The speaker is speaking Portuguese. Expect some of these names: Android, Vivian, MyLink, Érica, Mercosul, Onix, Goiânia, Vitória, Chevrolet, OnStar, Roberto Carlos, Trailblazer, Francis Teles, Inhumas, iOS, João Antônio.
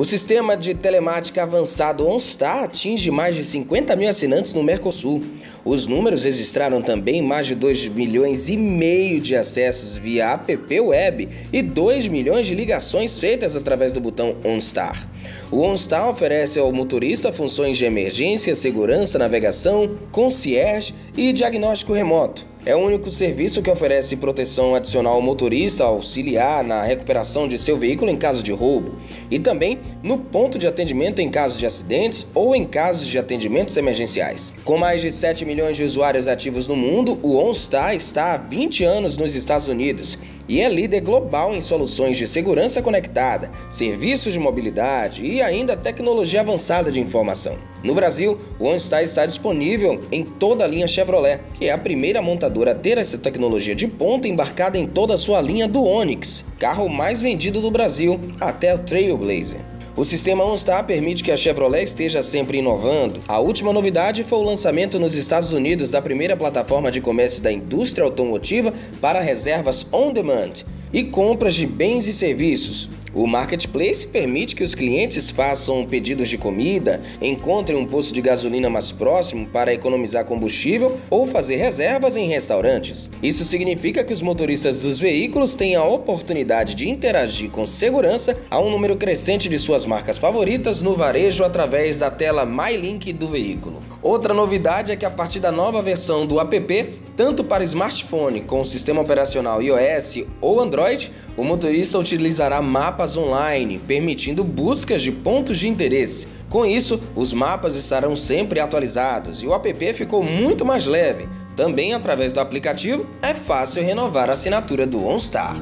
O sistema de telemática avançado OnStar atinge mais de 50 mil assinantes no Mercosul. Os números registraram também mais de 2 milhões e meio de acessos via app web e 2 milhões de ligações feitas através do botão OnStar. O OnStar oferece ao motorista funções de emergência, segurança, navegação, concierge e diagnóstico remoto. É o único serviço que oferece proteção adicional ao motorista, auxiliar na recuperação de seu veículo em caso de roubo e também no ponto de atendimento em caso de acidentes ou em casos de atendimentos emergenciais. Com mais de 7 milhões de usuários ativos no mundo, o OnStar está há 20 anos nos Estados Unidos e é líder global em soluções de segurança conectada, serviços de mobilidade e ainda tecnologia avançada de informação. No Brasil, o OnStar está disponível em toda a linha Chevrolet, que é a primeira montadora a ter essa tecnologia de ponta embarcada em toda a sua linha do Onix, carro mais vendido do Brasil, até o Trailblazer. O sistema OnStar permite que a Chevrolet esteja sempre inovando. A última novidade foi o lançamento nos Estados Unidos da primeira plataforma de comércio da indústria automotiva para reservas on-demand e compras de bens e serviços. O Marketplace permite que os clientes façam pedidos de comida, encontrem um posto de gasolina mais próximo para economizar combustível ou fazer reservas em restaurantes. Isso significa que os motoristas dos veículos têm a oportunidade de interagir com segurança a um número crescente de suas marcas favoritas no varejo através da tela MyLink do veículo. Outra novidade é que a partir da nova versão do app, tanto para smartphone com o sistema operacional iOS ou Android, o motorista utilizará mapas online, permitindo buscas de pontos de interesse. Com isso, os mapas estarão sempre atualizados e o app ficou muito mais leve. Também através do aplicativo, é fácil renovar a assinatura do OnStar.